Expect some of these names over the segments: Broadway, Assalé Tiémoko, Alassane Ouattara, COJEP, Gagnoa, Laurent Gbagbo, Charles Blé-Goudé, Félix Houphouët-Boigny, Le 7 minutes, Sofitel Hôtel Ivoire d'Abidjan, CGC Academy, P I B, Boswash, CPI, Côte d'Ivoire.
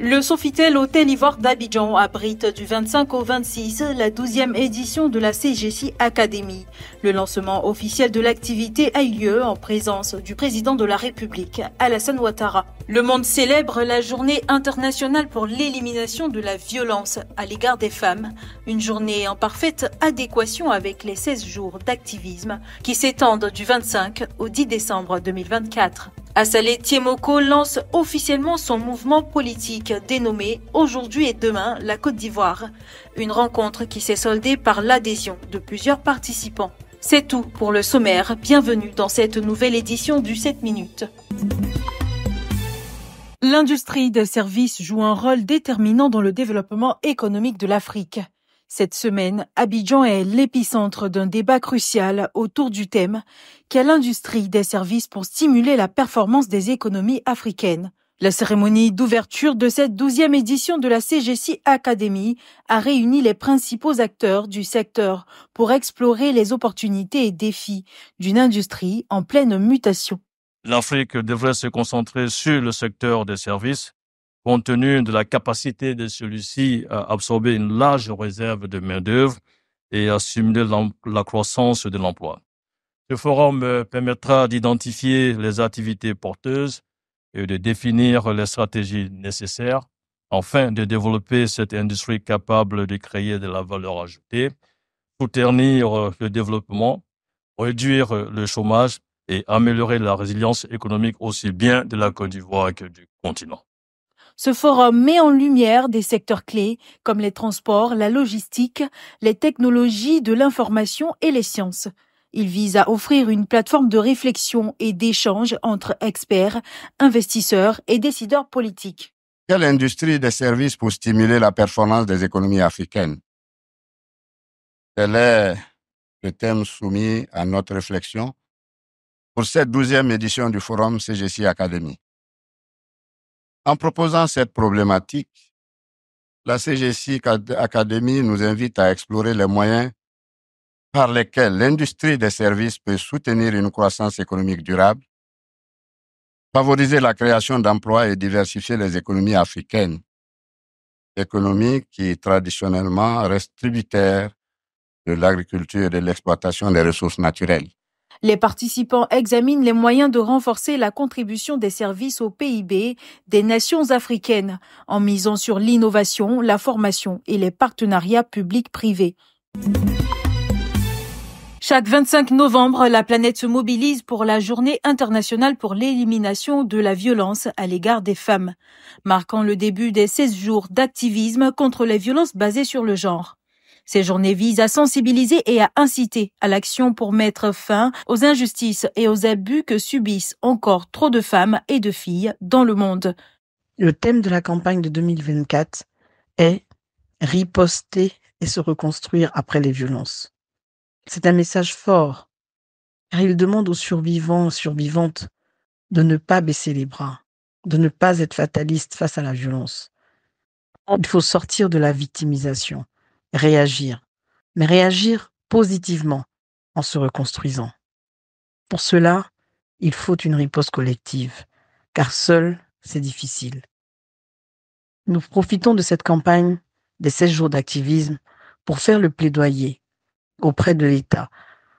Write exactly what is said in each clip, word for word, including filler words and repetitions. Le Sofitel Hôtel Ivoire d'Abidjan abrite du vingt-cinq au vingt-six la douzième édition de la C G C Academy. Le lancement officiel de l'activité a eu lieu en présence du président de la République, Alassane Ouattara. Le monde célèbre la journée internationale pour l'élimination de la violence à l'égard des femmes, une journée en parfaite adéquation avec les seize jours d'activisme qui s'étendent du vingt-cinq au dix décembre deux mille vingt-quatre. Assalé Tiémoko lance officiellement son mouvement politique dénommé « Aujourd'hui et demain, la Côte d'Ivoire », une rencontre qui s'est soldée par l'adhésion de plusieurs participants. C'est tout pour le sommaire, bienvenue dans cette nouvelle édition du sept minutes. L'industrie des services joue un rôle déterminant dans le développement économique de l'Afrique. Cette semaine, Abidjan est l'épicentre d'un débat crucial autour du thème « Quelle industrie des services pour stimuler la performance des économies africaines ?» La cérémonie d'ouverture de cette douzième édition de la C G C Academy a réuni les principaux acteurs du secteur pour explorer les opportunités et défis d'une industrie en pleine mutation. L'Afrique devrait se concentrer sur le secteur des services, compte tenu de la capacité de celui-ci à absorber une large réserve de main-d'œuvre et à stimuler la croissance de l'emploi. Ce forum permettra d'identifier les activités porteuses et de définir les stratégies nécessaires afin de développer cette industrie capable de créer de la valeur ajoutée, soutenir le développement, réduire le chômage et améliorer la résilience économique aussi bien de la Côte d'Ivoire que du continent. Ce forum met en lumière des secteurs clés comme les transports, la logistique, les technologies de l'information et les sciences. Il vise à offrir une plateforme de réflexion et d'échange entre experts, investisseurs et décideurs politiques. Quelle industrie des services pour stimuler la performance des économies africaines? Tel est le thème soumis à notre réflexion pour cette douzième édition du forum C G C Academy. En proposant cette problématique, la C G C Academy nous invite à explorer les moyens par lesquels l'industrie des services peut soutenir une croissance économique durable, favoriser la création d'emplois et diversifier les économies africaines, économies qui traditionnellement restent tributaires de l'agriculture et de l'exploitation des ressources naturelles. Les participants examinent les moyens de renforcer la contribution des services au P I B des nations africaines en misant sur l'innovation, la formation et les partenariats publics-privés. Chaque vingt-cinq novembre, la planète se mobilise pour la Journée internationale pour l'élimination de la violence à l'égard des femmes, marquant le début des seize jours d'activisme contre les violences basées sur le genre. Ces journées visent à sensibiliser et à inciter à l'action pour mettre fin aux injustices et aux abus que subissent encore trop de femmes et de filles dans le monde. Le thème de la campagne de deux mille vingt-quatre est « Riposter et se reconstruire après les violences ». C'est un message fort, car il demande aux survivants et survivantes de ne pas baisser les bras, de ne pas être fatalistes face à la violence. Il faut sortir de la victimisation. Réagir, mais réagir positivement en se reconstruisant. Pour cela, il faut une riposte collective, car seul, c'est difficile. Nous profitons de cette campagne des seize jours d'activisme pour faire le plaidoyer auprès de l'État,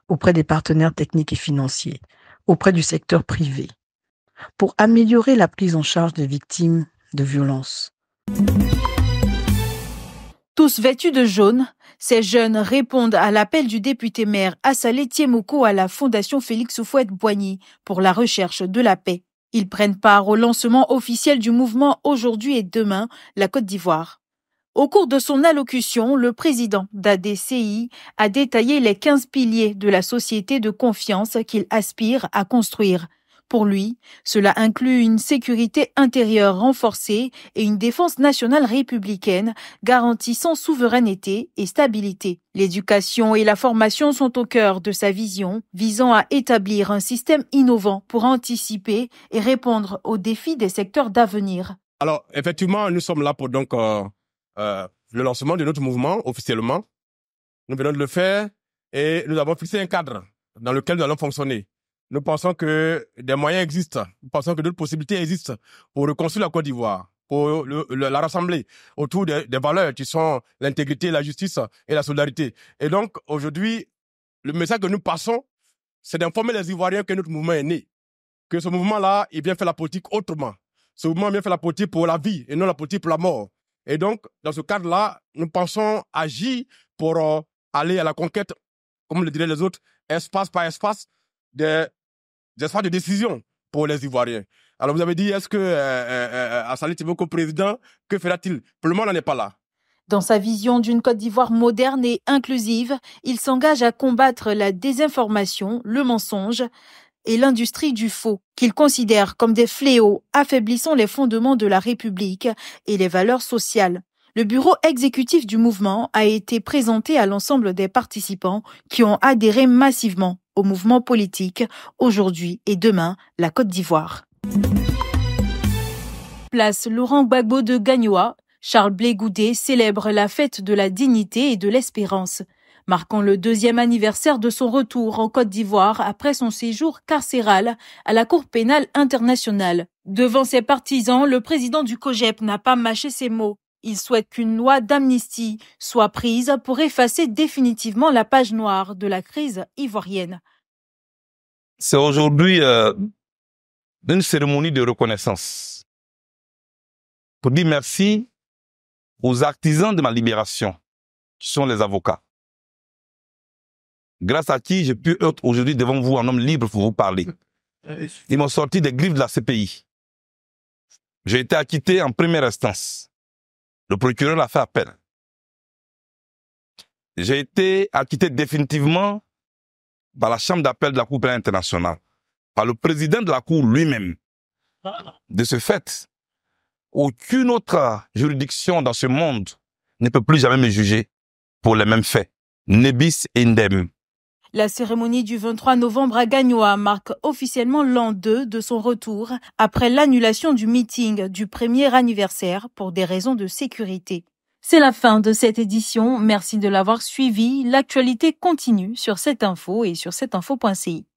auprès des partenaires techniques et financiers, auprès du secteur privé, pour améliorer la prise en charge des victimes de violences. Tous vêtus de jaune, ces jeunes répondent à l'appel du député-maire Assalé Tiémoko à la Fondation Félix Houphouët-Boigny pour la recherche de la paix. Ils prennent part au lancement officiel du mouvement Aujourd'hui et demain, la Côte d'Ivoire. Au cours de son allocution, le président d'A D C I a détaillé les quinze piliers de la société de confiance qu'il aspire à construire. Pour lui, cela inclut une sécurité intérieure renforcée et une défense nationale républicaine garantissant souveraineté et stabilité. L'éducation et la formation sont au cœur de sa vision, visant à établir un système innovant pour anticiper et répondre aux défis des secteurs d'avenir. Alors, effectivement, nous sommes là pour donc euh, euh, le lancement de notre mouvement officiellement. Nous venons de le faire et nous avons fixé un cadre dans lequel nous allons fonctionner. Nous pensons que des moyens existent, nous pensons que d'autres possibilités existent pour reconstruire la Côte d'Ivoire. pour le, le, la rassembler autour des, des valeurs qui sont l'intégrité, la justice et la solidarité. Et donc, aujourd'hui, le message que nous passons, c'est d'informer les Ivoiriens que notre mouvement est né, que ce mouvement-là, il vient faire la politique autrement. Ce mouvement vient faire la politique pour la vie et non la politique pour la mort. Et donc, dans ce cadre-là, nous pensons agir pour euh, aller à la conquête, comme le diraient les autres, espace par espace, des, des espaces de décision pour les Ivoiriens. Alors, vous avez dit, est-ce que euh, euh, Assalé Tiémoko président, que fera-t-il? Pour le moment, on n'en est pas là. Dans sa vision d'une Côte d'Ivoire moderne et inclusive, il s'engage à combattre la désinformation, le mensonge et l'industrie du faux, qu'il considère comme des fléaux affaiblissant les fondements de la République et les valeurs sociales. Le bureau exécutif du mouvement a été présenté à l'ensemble des participants qui ont adhéré massivement au mouvement politique. Aujourd'hui et demain, la Côte d'Ivoire. Place Laurent Gbagbo de Gagnoa, Charles Blé-Goudé célèbre la fête de la dignité et de l'espérance, marquant le deuxième anniversaire de son retour en Côte d'Ivoire après son séjour carcéral à la Cour pénale internationale. Devant ses partisans, le président du COJEP n'a pas mâché ses mots. Il souhaite qu'une loi d'amnistie soit prise pour effacer définitivement la page noire de la crise ivoirienne. C'est aujourd'hui euh, une cérémonie de reconnaissance pour dire merci aux artisans de ma libération, qui sont les avocats, grâce à qui j'ai pu être aujourd'hui devant vous, un homme libre, pour vous parler. Ils m'ont sorti des griffes de la C P I. J'ai été acquitté en première instance. Le procureur a fait appel. J'ai été acquitté définitivement par la chambre d'appel de la Cour pénale internationale, par le président de la Cour lui-même. De ce fait, aucune autre juridiction dans ce monde ne peut plus jamais me juger pour les mêmes faits. Nebis indem. La cérémonie du vingt-trois novembre à Gagnoa marque officiellement l'an deux de son retour après l'annulation du meeting du premier anniversaire pour des raisons de sécurité. C'est la fin de cette édition. Merci de l'avoir suivi. L'actualité continue sur cette info et sur cette info point c i.